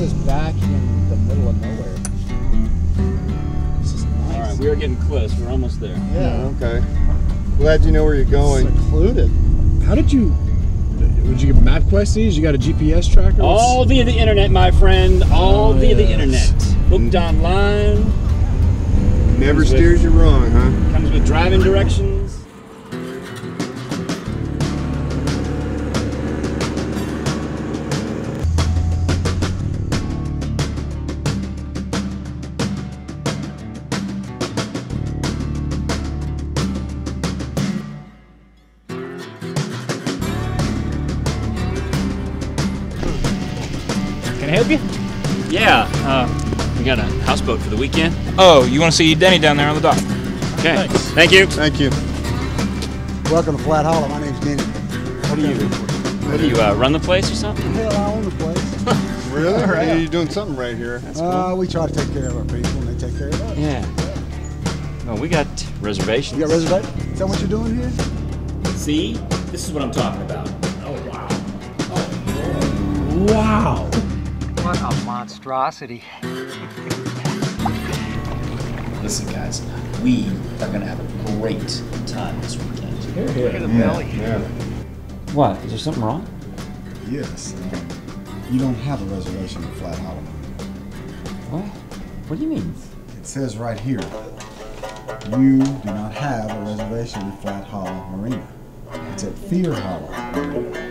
puts us back in the middle of nowhere. This is nice. All right, we are getting close. We're almost there. Yeah. Okay. Glad you know where you're going. Secluded. How did you? Would you get MapQuest these? You got a GPS tracker? All via the internet, my friend. All via the internet. Booked online. Never steers you wrong, huh? Comes with driving directions. Can I help you? Yeah. We got a houseboat for the weekend. Oh, you want to see Denny down there on the dock? Okay. Thanks. Thank you. Thank you. Welcome to Flat Hollow. My name's Denny. What do you do? What do you run the place or something? Hell, I own the place. Really? Yeah. You're doing something right here. That's cool. We try to take care of our people, and they take care of us. Yeah. Well, we got reservations. You got reservations? Is that what you're doing here? See? This is what I'm talking about. Oh, wow. Oh, wow. What a monstrosity. Listen, guys, we are going to have a great time this weekend. Here. Look at the belly. Yeah. What? Is there something wrong? Yes. You don't have a reservation at Flat Hollow. What? What do you mean? It says right here, you do not have a reservation at Flat Hollow Marina. It's at Fear Hollow Marina.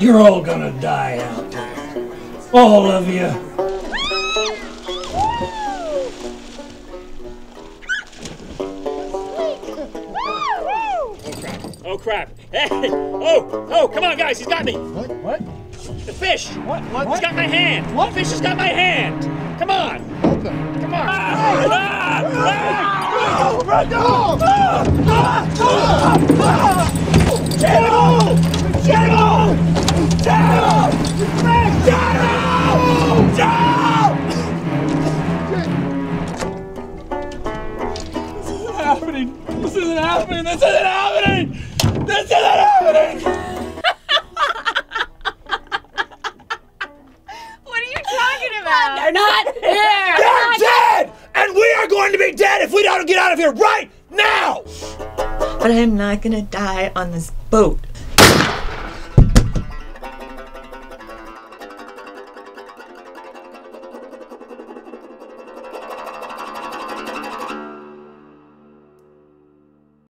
You're all gonna die out there. All of you. Oh crap. Hey. Oh, come on guys, he's got me. What? The fish. What? He's got my hand. What? The fish has got my hand. Come on. Come on. Run, no! Get him! Get him! Down! Down! Down! Down! This isn't happening! This isn't happening! This isn't happening! This isn't happening! What are you talking about? They're not here! They're dead! And we are going to be dead if we don't get out of here right now! But I'm not gonna die on this boat.